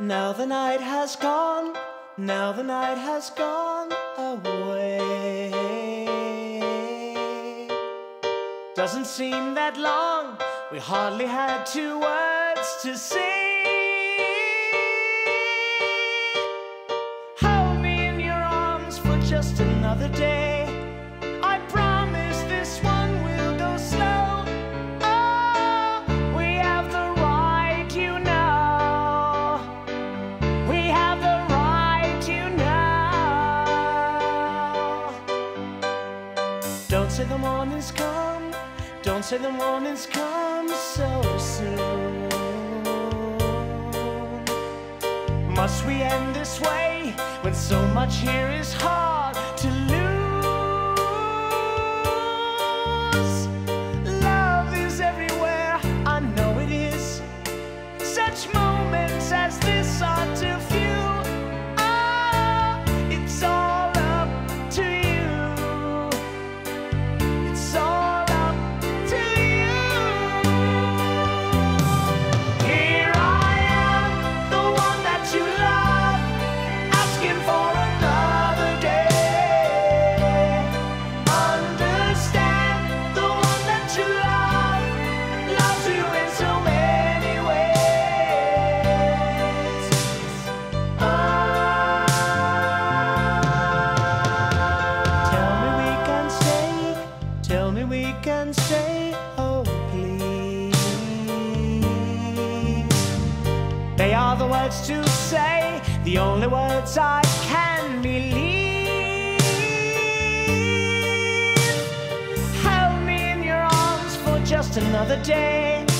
Now the night has gone, now the night has gone away. Doesn't seem that long, we hardly had 2 words to say. Hold me in your arms for just another day. I promise this one will go slow. Oh, we have the right, you know. We have the right, you know. Don't say the morning's come. Don't say the morning's come so soon. Must we end this way when so much here is hard to lose? Love is everywhere, I know it is. Such moments as this are too few. Ah, it's all up to you. It's all and say, oh please. They are the words to say, the only words I can believe. Hold me in your arms for just another day.